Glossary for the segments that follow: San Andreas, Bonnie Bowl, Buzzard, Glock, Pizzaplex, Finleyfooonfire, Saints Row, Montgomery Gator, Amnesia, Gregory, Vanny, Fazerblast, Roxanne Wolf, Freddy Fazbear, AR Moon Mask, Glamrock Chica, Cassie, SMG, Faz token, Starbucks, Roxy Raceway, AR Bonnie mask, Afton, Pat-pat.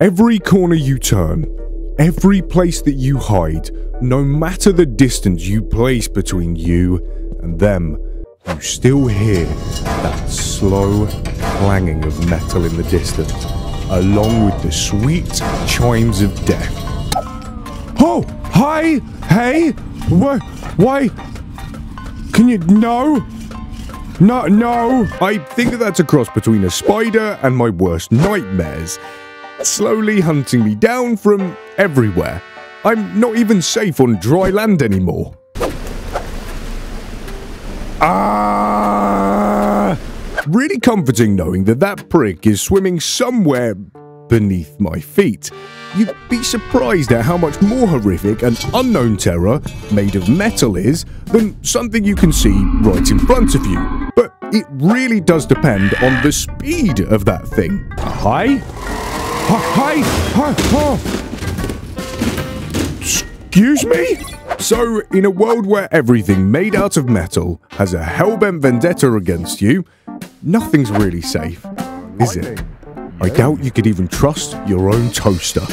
Every corner you turn, every place that you hide, no matter the distance you place between you and them, you still hear that slow clanging of metal in the distance, along with the sweet chimes of death. Oh, hi, hey, why, can you, no, I think that's a cross between a spider and my worst nightmares. Slowly hunting me down from everywhere. I'm not even safe on dry land anymore. Ah! Really comforting knowing that that prick is swimming somewhere beneath my feet. You'd be surprised at how much more horrific an unknown terror made of metal is than something you can see right in front of you. But it really does depend on the speed of that thing. Hi? Excuse me? So, in a world where everything made out of metal has a hellbent vendetta against you, nothing's really safe, is it? I doubt you could even trust your own toaster.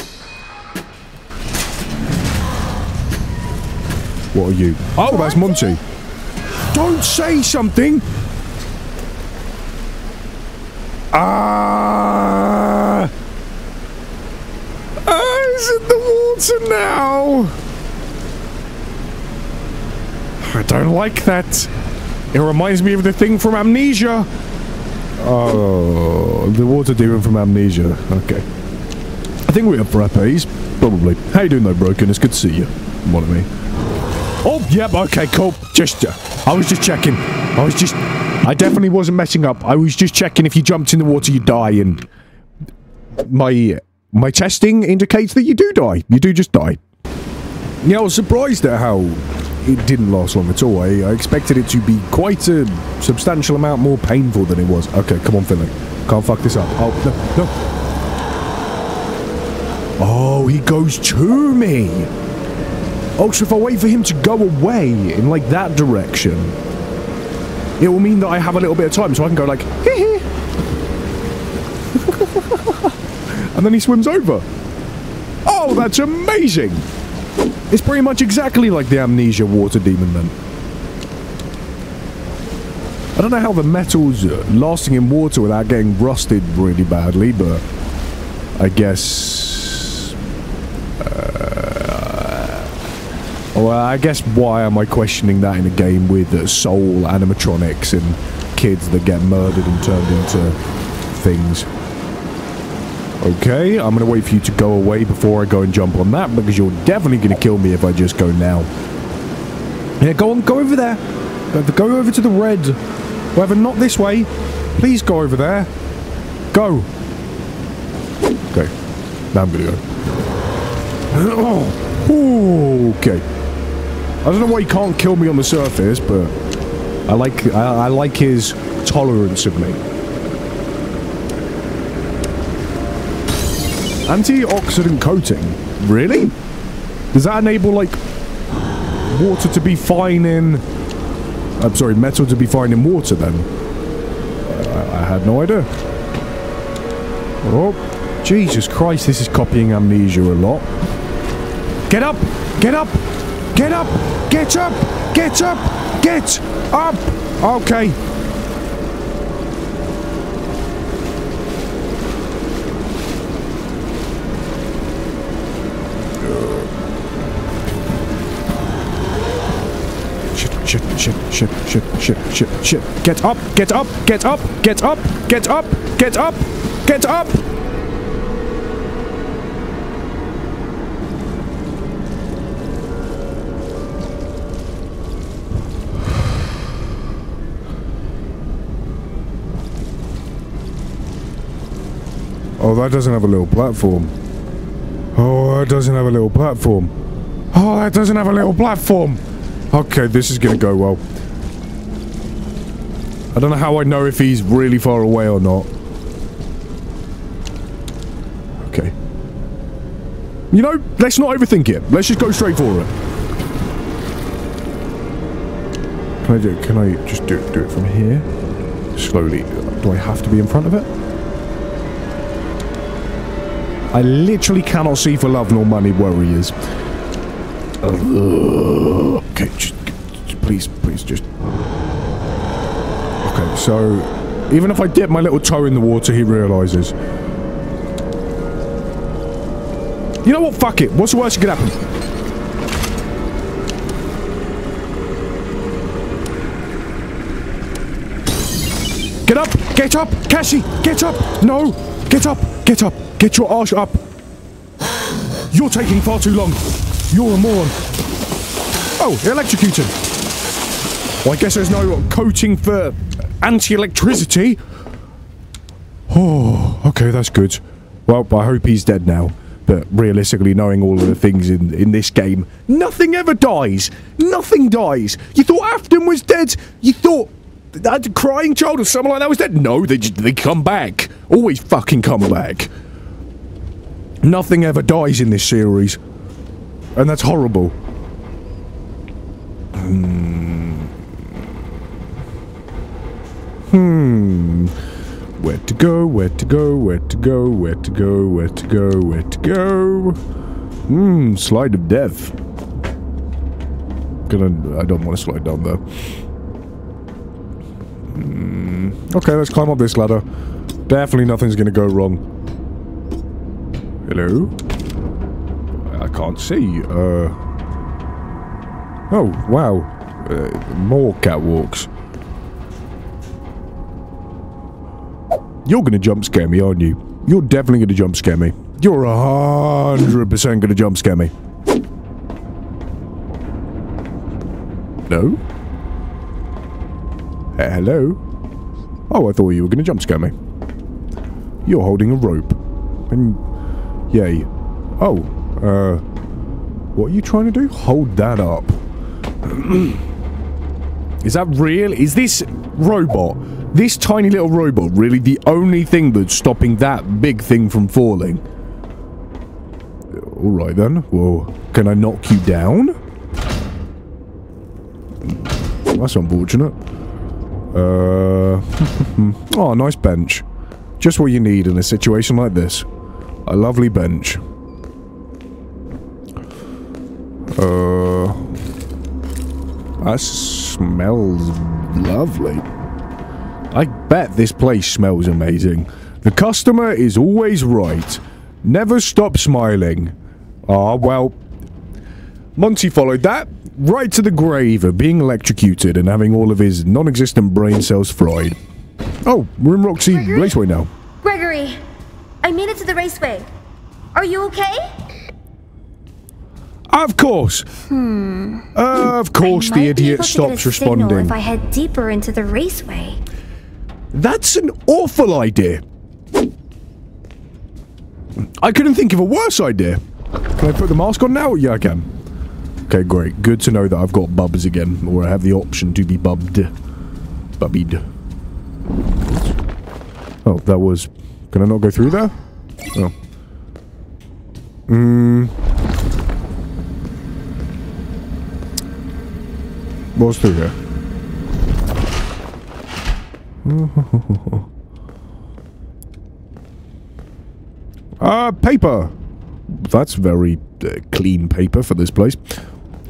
What are you? Oh, that's Monty. Don't say something! In the water now. I don't like that. It reminds me of the thing from Amnesia. Oh, the water demon from Amnesia. Okay. I think we're up for epi's, probably. How you doing though, Broken? It's good to see you. What I mean. Oh, yep. Okay, cool. Just, I was just checking. I definitely wasn't messing up. I was just checking if you jumped in the water, you die, and my testing indicates that you do die. You do just die. Yeah, I was surprised at how it didn't last long at all. I expected it to be quite a substantial amount more painful than it was. Okay, come on, Finley. Can't fuck this up. Oh, no, no. Oh, he goes to me. Oh, so if I wait for him to go away in, like, that direction, it will mean that I have a little bit of time, so I can go, like, hee hee. And then he swims over. Oh, that's amazing! It's pretty much exactly like the Amnesia water demon then. I don't know how the metal's lasting in water without getting rusted really badly, but I guess... well, I guess why am I questioning that in a game with soul animatronics and kids that get murdered and turned into things? Okay, I'm going to wait for you to go away before I go and jump on that, because you're definitely going to kill me if I just go now. Yeah, go on, go over there. Go over to the red. However, not this way. Please go over there. Go. Okay. Now I'm going to go. Oh, okay. I don't know why he can't kill me on the surface, but I like his tolerance of me. Antioxidant coating? Really? Does that enable, like, water to be fine in... I'm sorry, metal to be fine in water, then? I had no idea. Oh, Jesus Christ, this is copying Amnesia a lot. Get up! Get up! Get up! Get up! Get up! Get up! Okay. Shit. Get up, get up, get up, get up, get up, get up, get up! Oh, that doesn't have a little platform. Oh, that doesn't have a little platform. Oh, that doesn't have a little platform! Okay, this is gonna go well. I don't know how I know if he's really far away or not. Okay. You know, let's not overthink it. Let's just go straight for it. Can I do it? Can I just do it from here? Slowly. Do I have to be in front of it? I literally cannot see for love nor money worriers. Okay, please just... Okay, so even if I dip my little toe in the water, he realizes. You know what? Fuck it. What's the worst that could happen? Get up! Get up! Cassie! Get up! No! Get up! Get up! Get your arse up! You're taking far too long! You're a moron! Oh, electrocuted! Well, I guess there's no coating for anti-electricity. Oh, okay, that's good. Well, I hope he's dead now. But realistically, knowing all of the things in this game, nothing ever dies! Nothing dies! You thought Afton was dead! You thought... that crying child or someone like that was dead? No, they come back. Always fucking come back. Nothing ever dies in this series. And that's horrible. Where to go, where to go, where to go, where to go, where to go, where to go? Slide of death. I don't want to slide down there. Okay, let's climb up this ladder. Definitely nothing's gonna go wrong. Hello? I can't see. Oh, wow. More catwalks. You're gonna jump scare me, aren't you? You're definitely gonna jump scare me. You're 100% gonna jump scare me. No? Hello? Oh, I thought you were going to jump scare me. You're holding a rope. And... yay. Oh. What are you trying to do? Hold that up. Is that real? Is this robot, this tiny little robot, really the only thing that's stopping that big thing from falling? Alright then. Well, can I knock you down? That's unfortunate. Oh, nice bench. Just what you need in a situation like this. A lovely bench. That smells lovely. I bet this place smells amazing. The customer is always right. Never stop smiling. Ah, well... Monty followed that. Right to the grave of being electrocuted and having all of his non-existent brain cells fried. Oh, we're in Roxy Raceway now. Gregory, I made it to the raceway. Are you okay? Of course. Of course the idiot stops responding. If I head deeper into the raceway. That's an awful idea. I couldn't think of a worse idea. Can I put the mask on now? Yeah, I can. Okay, great. Good to know that I've got bubs again, or I have the option to be bubbed. Bubbied. Oh, that was... Can I not go through there? Oh. What's through here? Paper! That's very clean paper for this place.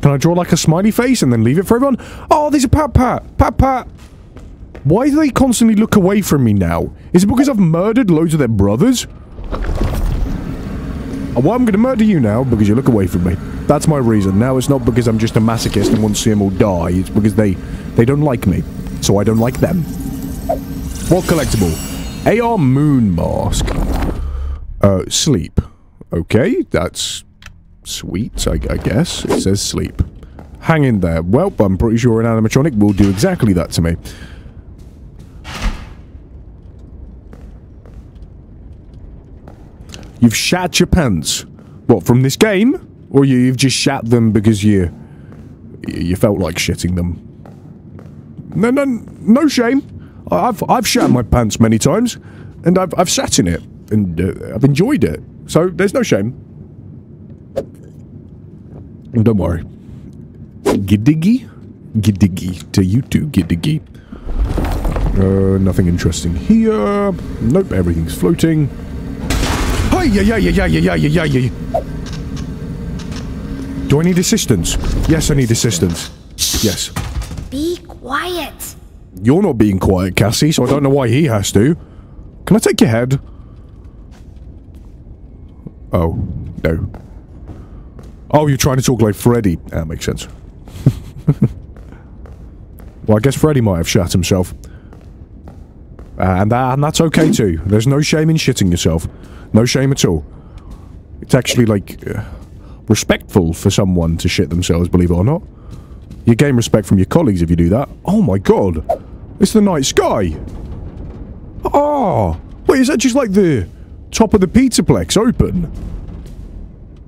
Can I draw, like, a smiley face and then leave it for everyone? Oh, there's a pat-pat! Pat-pat! Why do they constantly look away from me now? Is it because I've murdered loads of their brothers? Well, I'm gonna murder you now because you look away from me. That's my reason. Now it's not because I'm just a masochist and want to see them all die. It's because they don't like me. So I don't like them. What collectible? AR Moon Mask. Sleep. Okay, that's... sweet, I guess. It says sleep. Hang in there. Well, I'm pretty sure an animatronic will do exactly that to me. You've shat your pants. What, from this game? Or you've just shat them because you felt like shitting them? No shame. I've shat my pants many times, and I've sat in it, and I've enjoyed it. So there's no shame. Don't worry. Giddiggy? Giddiggy. To you two, giddiggy. Nothing interesting here. Nope, everything's floating. Hi! Do I need assistance? Yes, I need assistance. Yes. Be quiet. You're not being quiet, Cassie, so I don't know why he has to. Can I take your head? Oh, no. Oh, you're trying to talk like Freddy. That makes sense. Well, I guess Freddy might have shat himself. And that's okay, too. There's no shame in shitting yourself. No shame at all. It's actually, like, respectful for someone to shit themselves, believe it or not. You gain respect from your colleagues if you do that. Oh, my God. It's the night sky. Oh. Wait, is that just, like, the top of the Pizzaplex open?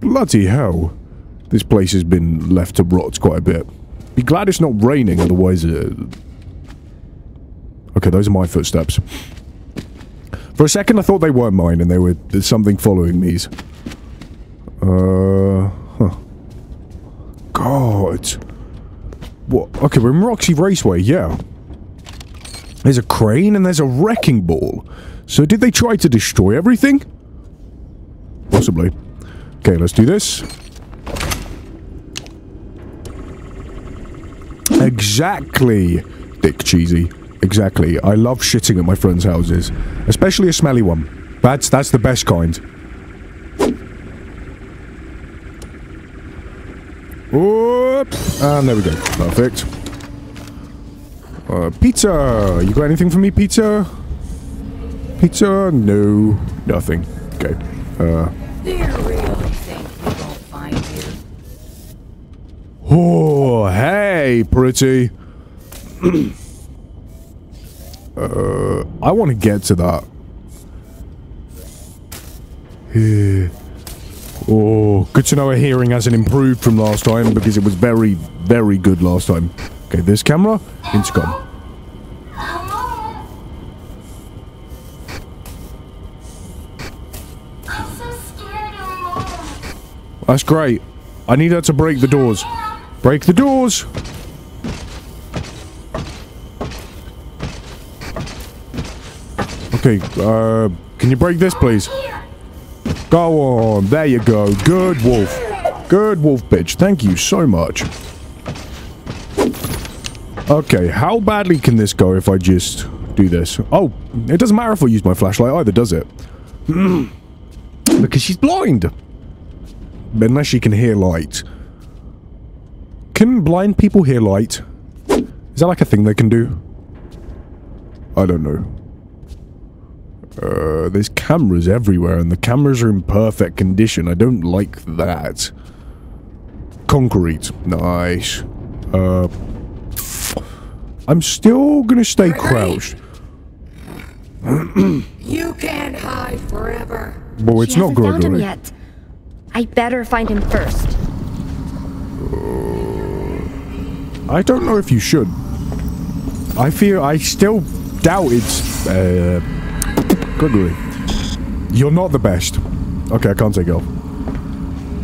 Bloody hell. This place has been left to rot quite a bit. Be glad it's not raining, otherwise... Okay, those are my footsteps. For a second, I thought they weren't mine, and they were something following these. Huh. God. What? Okay, we're in Roxy Raceway, yeah. There's a crane, and there's a wrecking ball. So did they try to destroy everything? Possibly. Okay, let's do this. Exactly, Dick Cheesy. Exactly. I love shitting at my friends' houses. Especially a smelly one. That's the best kind. Oop. And there we go. Perfect. Pizza! You got anything for me, pizza? Pizza? No. Nothing. Okay. They really think we won't find you. Oh, hey, pretty. I want to get to that. Oh, good to know our hearing hasn't improved from last time, because it was very, very good last time. Okay, this camera, intercom. I'm so scared, Mom. That's great. I need her to break the doors. Break the doors! Okay, can you break this, please? Go on, there you go. Good wolf. Good wolf, bitch. Thank you so much. Okay, how badly can this go if I just do this? Oh, it doesn't matter if I use my flashlight either, does it? Because she's blind. Unless she can hear light. Can blind people hear light? Is that like a thing they can do? I don't know. There's cameras everywhere, and the cameras are in perfect condition. I don't like that. Concrete. Nice. I'm still gonna stay crouched. You can't hide forever. Well, it's not Gregory. She hasn't found him yet. I better find him first. I don't know if you should. I feel... I still doubt it's... Gregory, you're not the best. Okay, I can't take it off.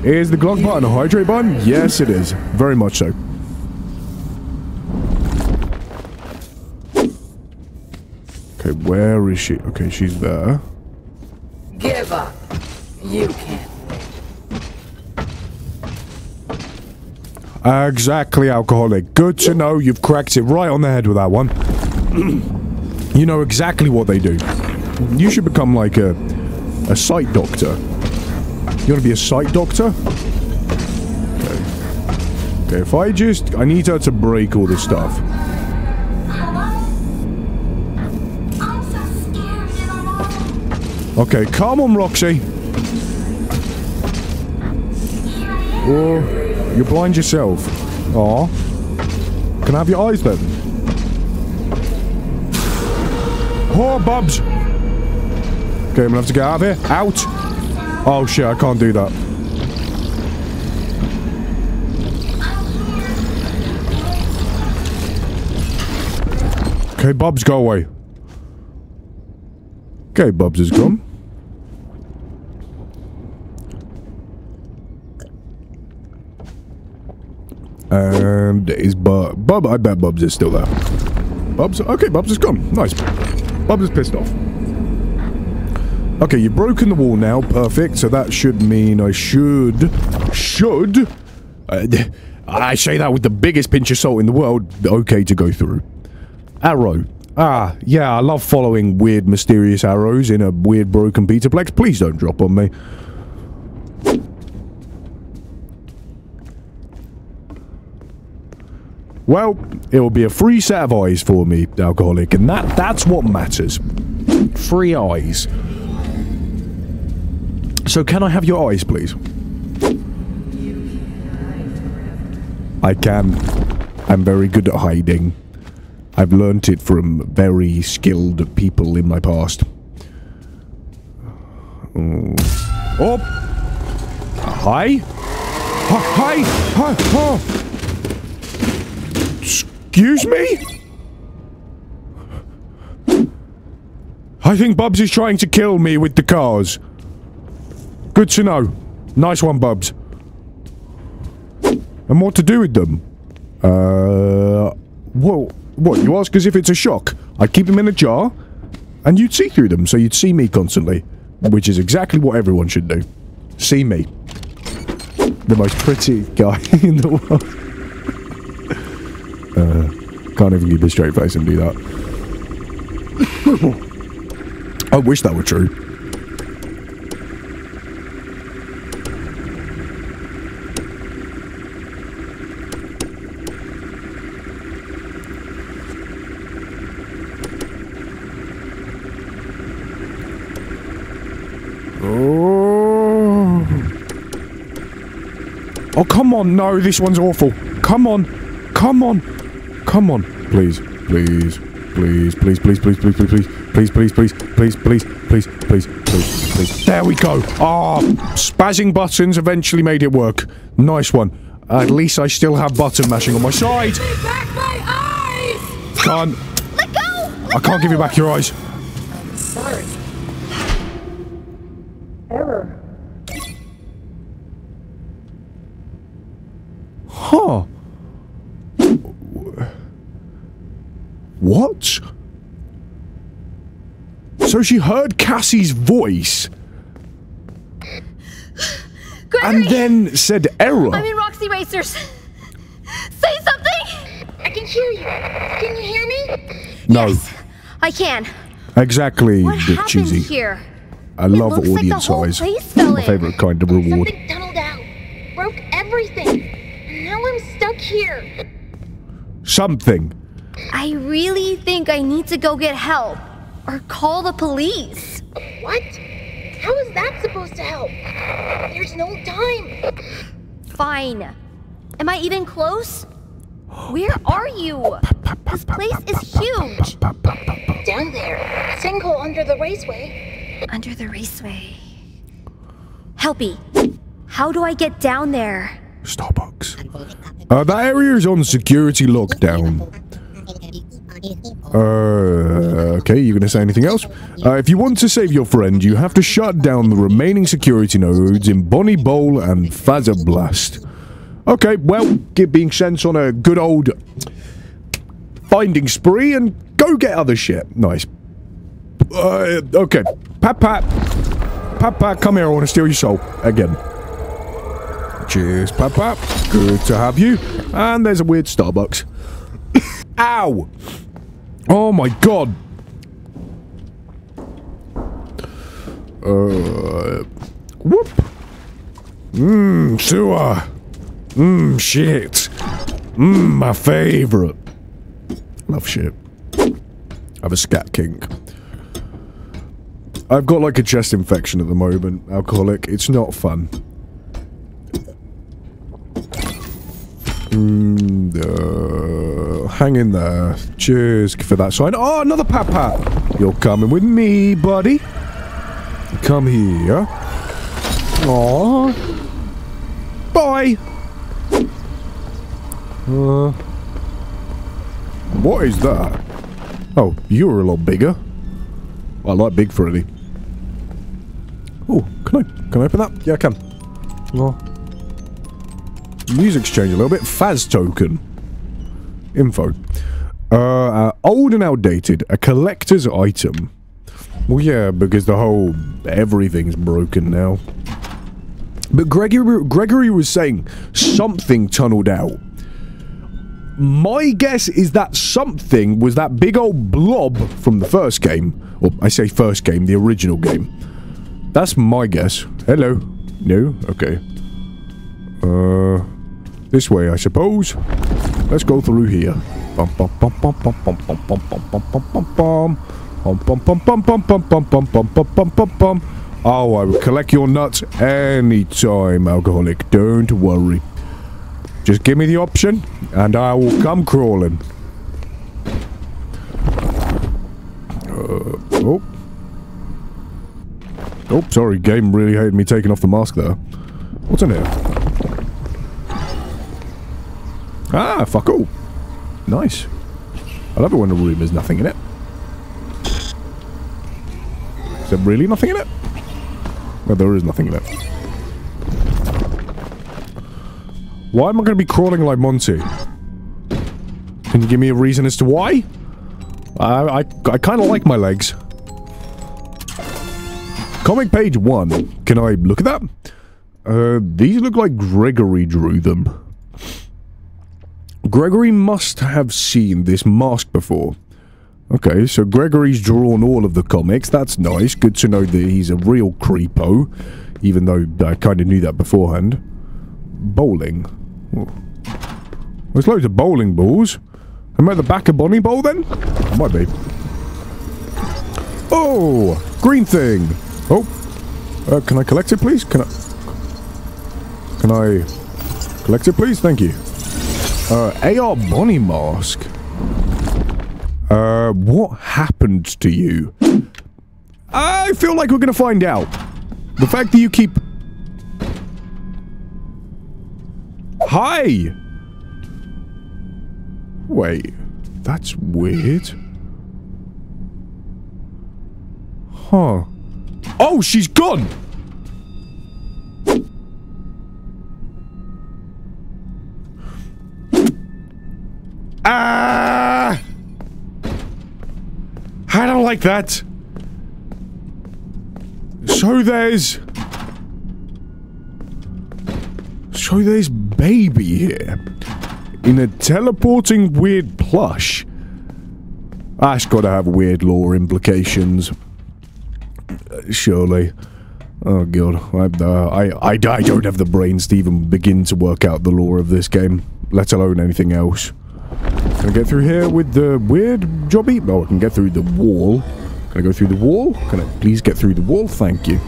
Is the Glock button a hydrate button? Yes, it is. Very much so. Okay, where is she? Okay, she's there. Give up. You can't win. Exactly, alcoholic. Good to know you've cracked it right on the head with that one. You know exactly what they do. You should become like a sight doctor. You want to be a sight doctor? Okay. Okay, if I just... I need her to break all this stuff. I'm so scared and alone. Okay, come on, Roxy. Oh, you're blind yourself. Aw. Can I have your eyes then? Oh, Bubs! Okay, I'm gonna have to get out of here. Out! Oh shit, I can't do that. Okay, Bubs, go away. Okay, Bubs is gone. And is Bub, I bet Bubs is still there. Bubs? Okay, Bubs is gone. Nice. Bubs is pissed off. Okay, you've broken the wall now. Perfect. So that should mean I should... I say that with the biggest pinch of salt in the world. Okay to go through. Arrow. Ah, yeah, I love following weird, mysterious arrows in a weird, broken Pizzaplex. Please don't drop on me. Well, it will be a free set of eyes for me, alcoholic, and that's what matters. Free eyes. So can I have your eyes, please? I can. I'm very good at hiding. I've learnt it from very skilled people in my past. Oh! Hi! Hi! Hi! Oh. Excuse me? I think Bubs is trying to kill me with the cars. Good to know. Nice one, Bubs. And what to do with them? Whoa. What, you ask as if it's a shock? I'd keep them in a jar, and you'd see through them, so you'd see me constantly. Which is exactly what everyone should do. See me. The most pretty guy in the world. Can't even keep a straight face and do that. I wish that were true. Oh, come on, no, this one's awful. Come on, come on, come on. Please, please, please, please, please, please, please, please, please, please, please, please, please, please, please, please, please. There we go. Ah, spazzing buttons eventually made it work. Nice one. At least I still have button mashing on my side. Give me back my eyes! Can't. Let go! I can't give you back your eyes. Sorry. Error. Huh. What? So she heard Cassie's voice. Gregory, and then said error. I'm in Roxy Racers. Say something! I can hear you. Can you hear me? No. Yes, I can. Exactly. What happened cheesy. Here? I love audience like size. My favorite kind of reward. Something tunneled out. Broke everything. Now I'm stuck here. Something. I really think I need to go get help. Or call the police. What? How is that supposed to help? There's no time. Fine. Am I even close? Where are you? This place is huge. Down there. Sinkhole under the raceway. Under the raceway. Helpy. How do I get down there? Starbucks. That area is on security lockdown. Okay, you're going to say anything else? If you want to save your friend, you have to shut down the remaining security nodes in Bonnie Bowl and Fazerblast. Okay, well, get being sent on a good old finding spree and go get other shit. Nice. Okay, Papa. Papa, come here, I want to steal your soul again. Cheers, Papa. Good to have you. And there's a weird Starbucks. Ow! Oh my god. Whoop. Mmm, sewer. Mmm, shit. Mmm, my favourite. Love shit. I have a scat kink. I've got like a chest infection at the moment. Alcoholic. It's not fun. Hang in there. Cheers for that sign. Oh, another pat-pat. You're coming with me, buddy. Come here. Aww. Bye. What is that? Oh, you're a lot bigger. I like big Freddy. Oh, can I open that? Yeah, I can. Oh. Music's changed a little bit. Faz token. Info. Old and outdated. A collector's item. Well, yeah, because the whole everything's broken now. But Gregory was saying something tunneled out. My guess is that something was that big old blob from the first game. Or, I say first game, the original game. That's my guess. Hello. No? Okay. This way, I suppose. Let's go through here. Oh, I will collect your nuts anytime, alcoholic. Don't worry. Just give me the option, and I will come crawling. Oh. Oh, sorry, game really hated me taking off the mask there. What's in here? Ah, fuck all. Nice. I love it when a room is nothing in it. Is there really nothing in it? Well, there is nothing in it. Why am I going to be crawling like Monty? Can you give me a reason as to why? I kind of like my legs. Comic page 1. Can I look at that? These look like Gregory drew them. Gregory must have seen this mask before. Okay, so Gregory's drawn all of the comics. That's nice. Good to know that he's a real creepo, even though I kind of knew that beforehand. Bowling. Whoa. There's loads of bowling balls. Am I at the back of Bonnie Bowl then? Might be. Oh! Green thing! Oh! Can I collect it, please? Can I collect it, please? Thank you. AR Bonnie mask. What happened to you? I feel like we're gonna find out. The fact that you keep... Hi! Wait, that's weird. Huh. Oh, she's gone! Ah! I don't like that. So there's... So there's baby here, in a teleporting weird plush. That's gotta have weird lore implications. Surely. Oh god, I don't have the brains to even begin to work out the lore of this game, let alone anything else. Can I get through here with the weird jobby? Oh, I can get through the wall. Can I go through the wall? Can I please get through the wall? Thank you.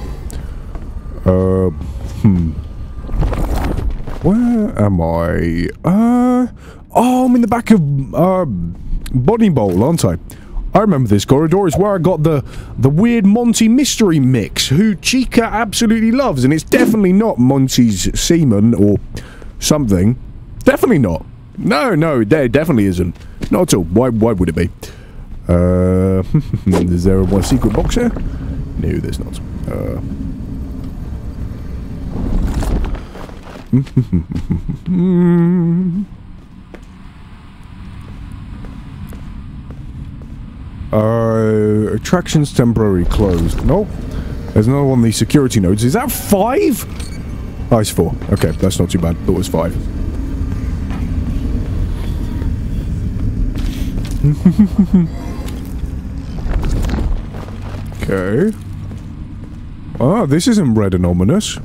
Where am I? Oh, I'm in the back of Bonnie Bowl, aren't I? I remember this corridor is where I got the weird Monty mystery mix, who Chica absolutely loves, and it's definitely not Monty's semen or something. Definitely not. No, there definitely isn't. Not at all. Why would it be? Is there a secret box here? No, there's not. Attractions temporarily closed. No, there's another one of these security nodes. Is that 5? Oh, it's 4. Okay, that's not too bad. It was 5. Okay. Oh, this isn't red and ominous.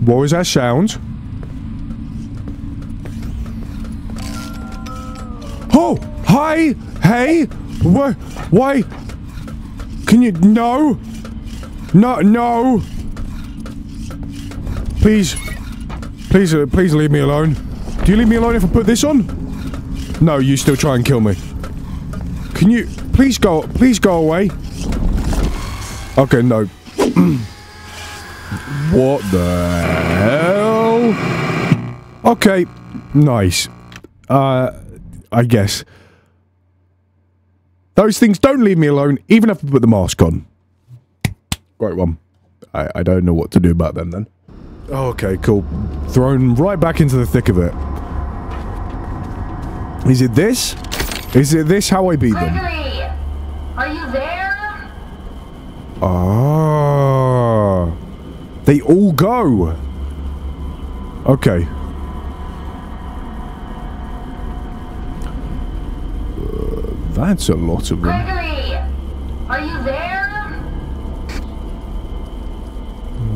What was that sound? Oh! Hi! Hey! Why? Can you... No! No! Please. Please leave me alone. Do you leave me alone if I put this on? No, you still try and kill me. Can you... Please go away. Okay, no. What the hell? Okay, nice. I guess. Those things don't leave me alone, even if I put the mask on. Great one. I don't know what to do about them then. Okay, cool. Thrown right back into the thick of it. Is it this? Is it this how I beat them? Gregory, are you there? Ah, they all go. Okay. That's a lot of them. Gregory, are you there?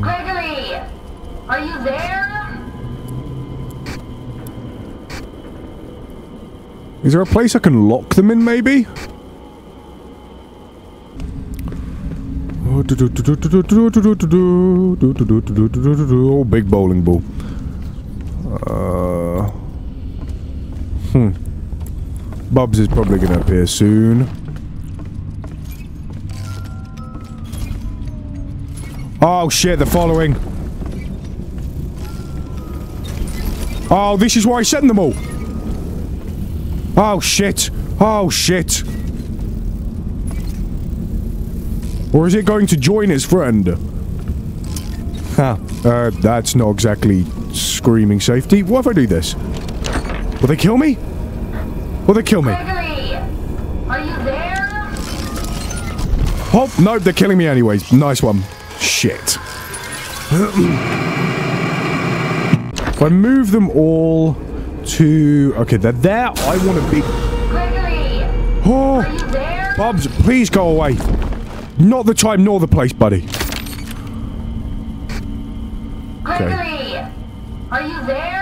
Gregory, are you there? Is there a place I can lock them in, maybe? Oh, big bowling ball. Bubs is probably gonna appear soon. Oh shit, they're following. Oh, this is why I sent them all. Oh shit. Oh shit. Or is it going to join its friend? Huh. That's not exactly screaming safety. What if I do this? Will they kill me? Will they kill me? Gregory, are you there? Oh, no, they're killing me anyways. Nice one. Shit. If I move them all to... Okay, they're there. I want to be... Gregory, oh, are you there? Bubs, please go away. Not the time nor the place, buddy. Gregory, okay. Are you there?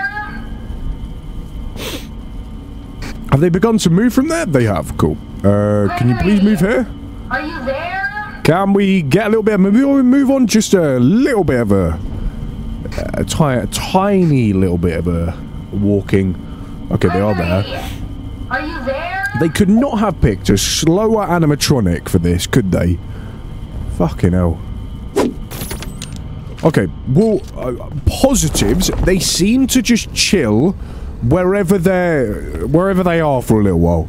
Have they begun to move from there? They have. Cool. Can you please move here? Are you there? Can we get a little bit of a move on? Just a little bit of a tiny little bit of a walking. Okay, they are there. Are you there? They could not have picked a slower animatronic for this, could they? Fucking hell. Okay, well, positives. They seem to just chill wherever they are for a little while,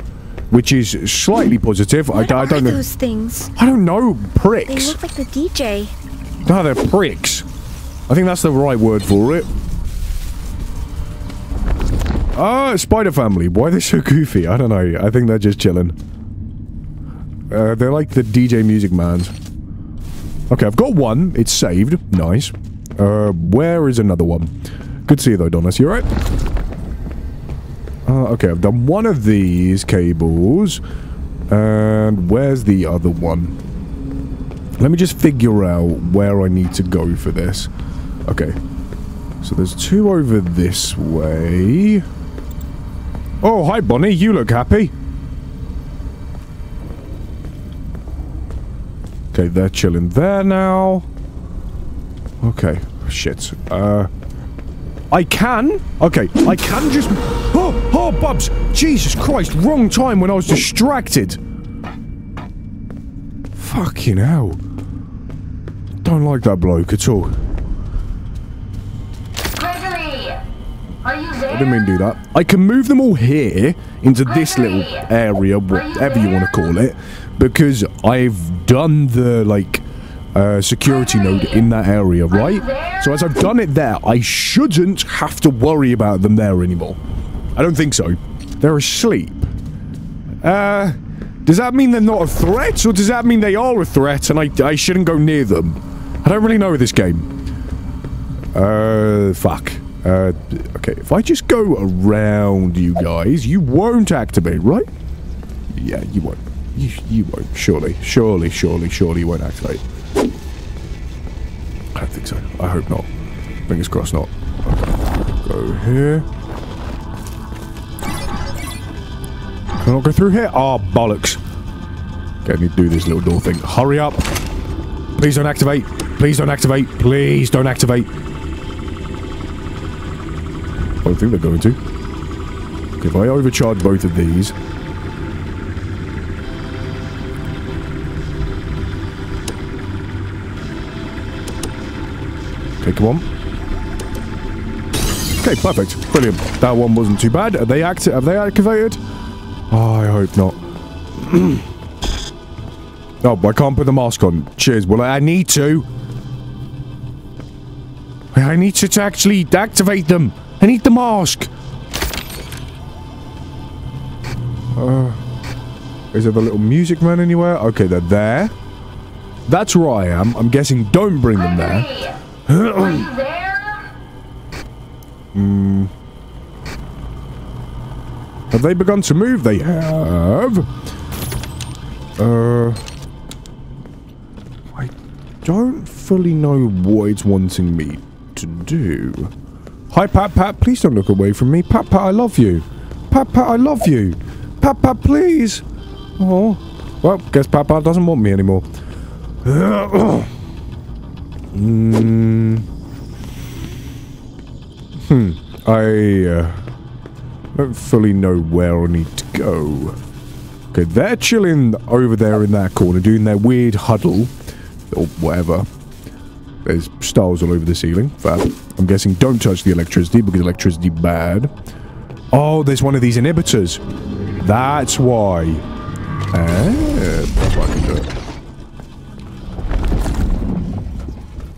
which is slightly positive. I don't know those things. I don't know. Pricks. They look like the DJ. No, they're pricks. I think that's the right word for it. Ah, spider family. Why they're so goofy? I don't know. I think they're just chilling. They're like the DJ Music Man's. Okay, I've got one. It's saved. Nice. Where is another one? Good to see you though, Donis. You alright? Okay, I've done one of these cables. And where's the other one? Let me just figure out where I need to go for this. Okay. So there's two over this way. Oh, hi, Bonnie. You look happy. Okay, they're chilling there now. Okay. Shit. I can. Okay, I can just... Oh, Bubs! Jesus Christ, wrong time when I was distracted! Fucking hell. Don't like that bloke at all. Gregory! Are you there? I didn't mean to do that. I can move them all here, into this little area, whatever you want to call it, because I've done the, like, security node in that area, right? So as I've done it there, I shouldn't have to worry about them there anymore. I don't think so. They're asleep. Does that mean they're not a threat? Or does that mean they are a threat and I shouldn't go near them? I don't really know this game. Fuck. Okay, if I just go around you guys, you won't activate, right? Yeah, you won't. You won't. Surely. Surely you won't activate. I don't think so. I hope not. Fingers crossed not. Okay. Go here. Can I not go through here? Oh, bollocks. Okay, I need to do this little door thing. Hurry up. Please don't activate. Please don't activate. Please don't activate. I don't think they're going to. Okay, if I overcharge both of these. Okay, come on. Okay, perfect. Brilliant. That one wasn't too bad. Are they have they activated? Oh, I hope not. Oh, I can't put the mask on. Cheers. Well, I need to. I need to actually activate them. I need the mask. Is there the little music man anywhere? Okay, they're there. That's where I am. I'm guessing don't bring them there. Are you there? Hmm. Have they begun to move? They have. I don't fully know what it's wanting me to do. Hi, Pat, Pat, please don't look away from me. Pat, Pat, I love you. Pat, Pat, I love you. Pat, Pat, please. Oh, well, guess Pat, Pat doesn't want me anymore. I don't fully know where I need to go. Okay, they're chilling over there in that corner, doing their weird huddle, or whatever. There's stars all over the ceiling. Fab. I'm guessing don't touch the electricity, because electricity bad. Oh, there's one of these inhibitors. That's why. That's what I can do it.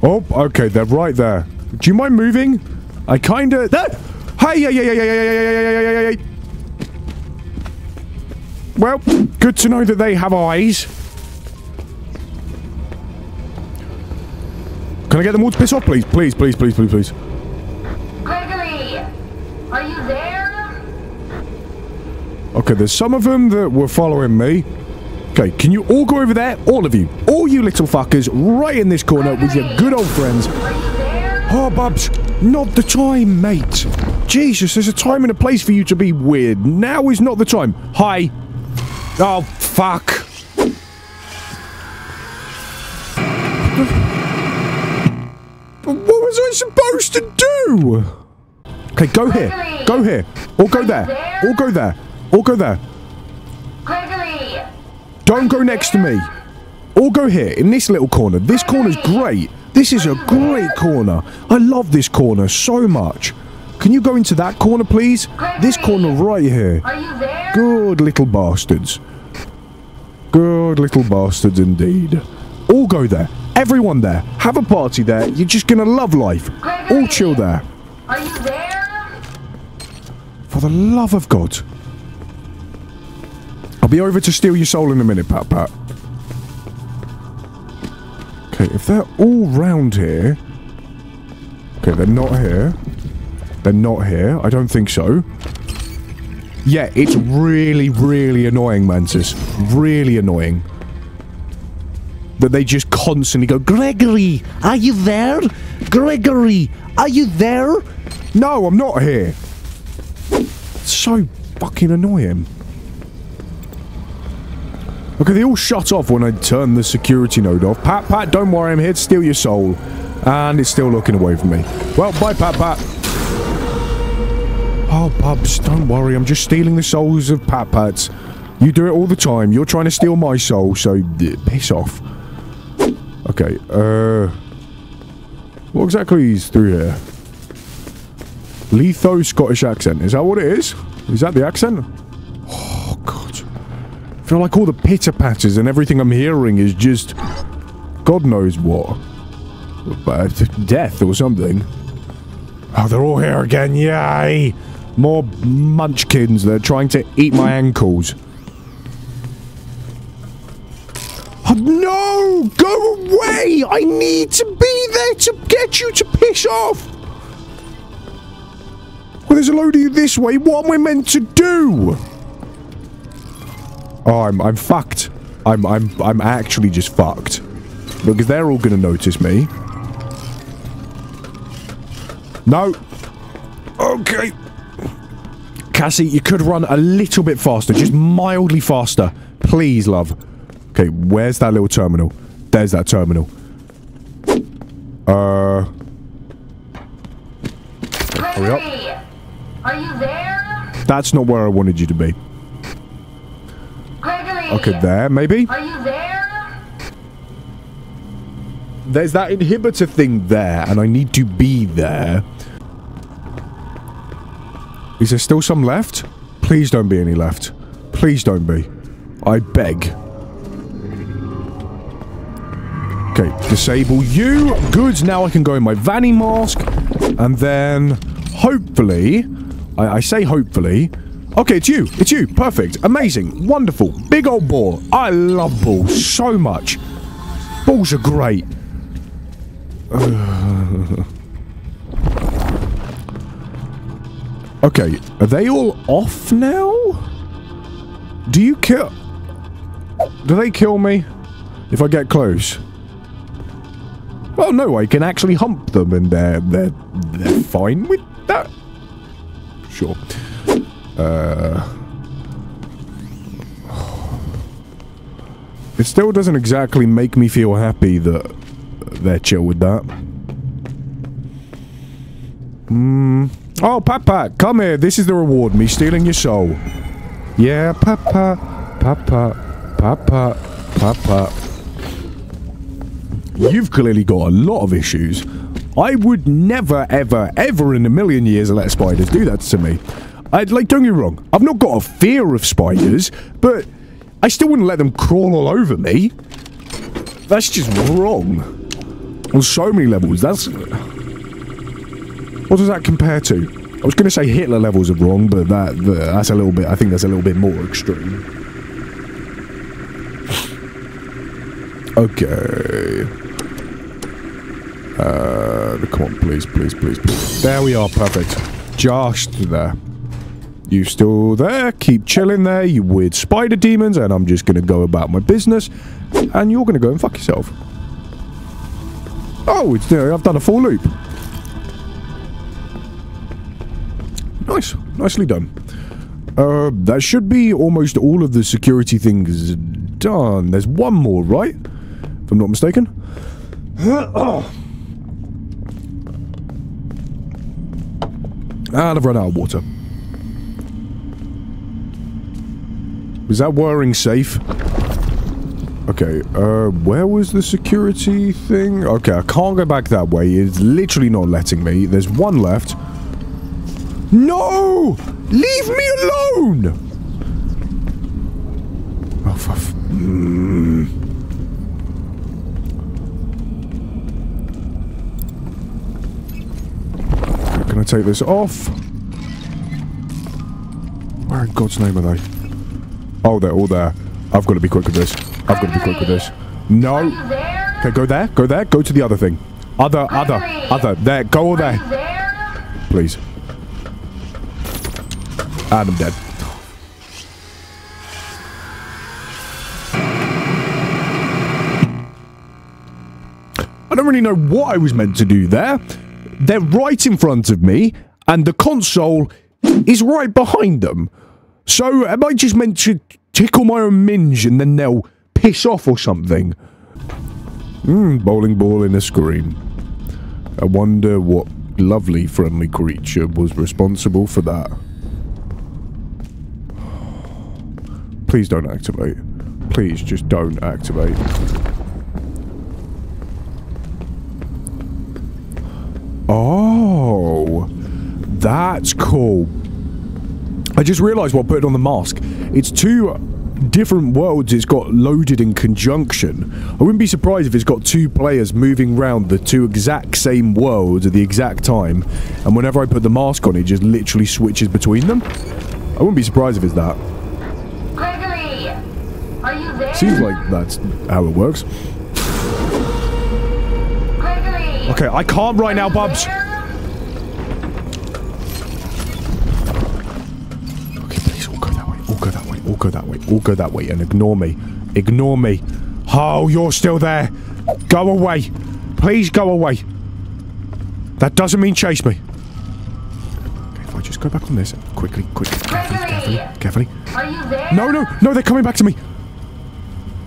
Oh, okay, they're right there. Do you mind moving? I kinda... Hey, hey. Well, good to know that they have eyes. Can I get them all to piss off, please? Please, please, please, please, please. Gregory, are you there? Okay, there's some of them that were following me. Okay, can you all go over there? All of you. All you little fuckers right in this corner with your good old friends. Are you there? Oh, Bubs, not the time, mate. Jesus, there's a time and a place for you to be weird. Now is not the time. Hi. Oh, fuck. What was I supposed to do? Okay, go Gregory, here. Go here. Or go there. Or go there. Or go there. Gregory, don't go next to me. Or go here, in this little corner. This corner's great. This is a great corner. I love this corner so much. Can you go into that corner, please? Gregory, this corner right here. Are you there? Good little bastards. Good little bastards indeed. All go there. Everyone there. Have a party there. You're just gonna love life. Gregory, all chill there. Are you there? For the love of God. I'll be over to steal your soul in a minute, Pat Pat. Okay, if they're all round here... Okay, they're not here. They're not here. I don't think so. Yeah, it's really, really annoying, Mantis. Really annoying. But they just constantly go, Gregory, are you there? Gregory, are you there? No, I'm not here. It's so fucking annoying. Okay, they all shut off when I turned the security node off. Pat, Pat, don't worry, I'm here to steal your soul. And it's still looking away from me. Well, bye, Pat, Pat. Oh, Bubs, don't worry, I'm just stealing the souls of Pat, Pats. You do it all the time. You're trying to steal my soul, so piss off. Okay, what exactly is through here? Letho Scottish accent. Is that what it is? Is that the accent? Oh, God. I feel like all the pitter-patters and everything I'm hearing is just... God knows what. Death or something. Oh, they're all here again. Yay! More munchkins. They're trying to eat my ankles. Oh, no! Go away! I need to be there to get you to piss off! Well, there's a load of you this way. What am I meant to do? Oh, I'm fucked. I'm actually just fucked. Because they're all gonna notice me. No. Okay. Cassie, you could run a little bit faster. Just mildly faster. Please, love. Okay, where's that little terminal? There's that terminal. Hurry up. Are you there? That's not where I wanted you to be. Gregory, okay, there, maybe? Are you there? There's that inhibitor thing there, and I need to be there. Is there still some left? Please don't be any left. Please don't be. I beg. Okay, disable you. Good, now I can go in my Vanny mask. And then, hopefully... I say hopefully, Okay, it's you. It's you. Perfect. Amazing. Wonderful. Big old ball. I love balls so much. Balls are great. Okay, are they all off now? Do you kill... Do they kill me if I get close? Oh no, I can actually hump them and they're fine with that. Sure. It still doesn't exactly make me feel happy that they're chill with that. Oh, Papa, come here. This is the reward, me stealing your soul. Yeah, Papa, Papa, Papa, Papa. You've clearly got a lot of issues. I would never, ever, ever in a million years let spiders do that to me. I'd, like, don't get me wrong, I've not got a fear of spiders, but I still wouldn't let them crawl all over me. That's just wrong. On so many levels, that's... What does that compare to? I was going to say Hitler levels are wrong, but that's a little bit... I think that's a little bit more extreme. Okay. Come on, please, please, please, please. There we are, perfect. Just there. You still there? Keep chilling there, you weird spider demons, and I'm just gonna go about my business, and you're gonna go and fuck yourself. Oh, it's there. I've done a full loop. Nice. Nicely done. That should be almost all of the security things done. There's one more, right? If I'm not mistaken. Oh. And I've run out of water. Is that wiring safe? Okay, where was the security thing? Okay, I can't go back that way. It's literally not letting me. There's one left. No! Leave me alone! Oh, for f... Can I take this off? Where in God's name are they? Oh, they're all there. I've got to be quick with this. I've got to be quick with this. No. Okay, go there. Go there. Go to the other thing. Other. There. Go all there. Please. And I'm dead. I don't really know what I was meant to do there. They're right in front of me, and the console is right behind them. So, am I just meant to tickle my own minge and then they'll piss off or something? Bowling ball in a screen. I wonder what lovely friendly creature was responsible for that. Please don't activate. Please just don't activate. Oh, that's cool. I just realised while putting on the mask, it's two different worlds it's got loaded in conjunction. I wouldn't be surprised if it's got two players moving round the two exact same worlds at the exact time, and whenever I put the mask on, it just literally switches between them. I wouldn't be surprised if it's that. Gregory, are you there? Seems like that's how it works. Gregory, okay, I can't right now, Bubs. There? All go that way, all go that way, and ignore me. Ignore me. Oh, you're still there. Go away. Please go away. That doesn't mean chase me. Okay, if I just go back on this, quickly, quickly, carefully, carefully, carefully. Are you there? No, no, no, they're coming back to me.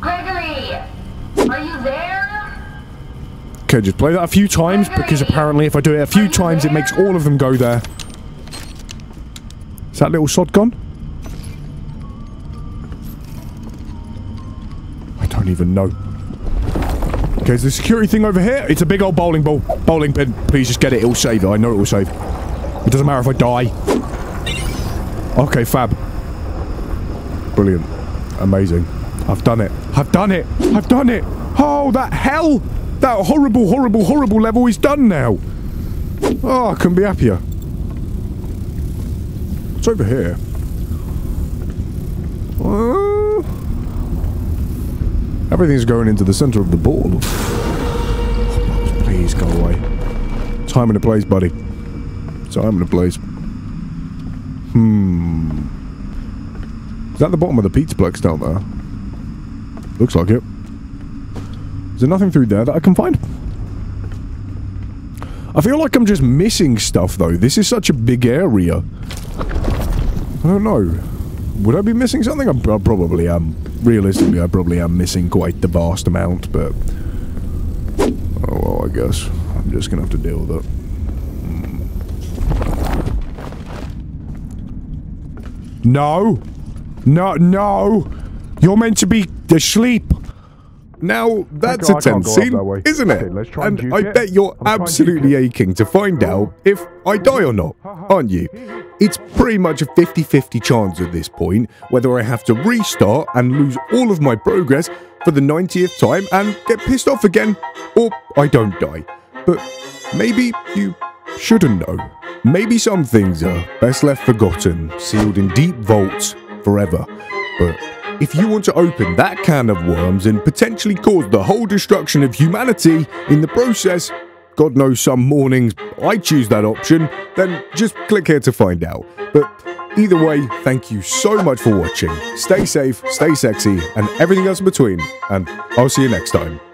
Gregory, are you there? Okay, just play that a few times, Gregory, because apparently if I do it a few times, it makes all of them go there. Is that little sod gone? Even know. Okay, is the security thing over here? It's a big old bowling ball. Bowling pin. Please just get it. It'll save it. I know it will save. It doesn't matter if I die. Okay, fab. Brilliant. Amazing. I've done it. I've done it. I've done it. Oh, that hell. That horrible, horrible, horrible level is done now. Oh, I couldn't be happier. What's over here? Everything's going into the center of the board. Oh, please go away. Time and a place, buddy. Time and a place. Is that the bottom of the Pizzaplex down there? Looks like it. Is there nothing through there that I can find? I feel like I'm just missing stuff, though. This is such a big area. I don't know. Would I be missing something? I probably am. Realistically, I probably am missing quite the vast amount, but... oh, well, I guess I'm just going to have to deal with it. No! No, no! You're meant to be asleep! Now, that's a tense scene, isn't it? And I bet you're absolutely aching to find out if I die or not, aren't you? It's pretty much a 50-50 chance at this point, whether I have to restart and lose all of my progress for the 90th time and get pissed off again, or I don't die. But maybe you shouldn't know. Maybe some things are best left forgotten, sealed in deep vaults forever. But if you want to open that can of worms and potentially cause the whole destruction of humanity in the process, God knows some mornings I choose that option, then just click here to find out. But either way, thank you so much for watching. Stay safe, stay sexy, and everything else in between, and I'll see you next time.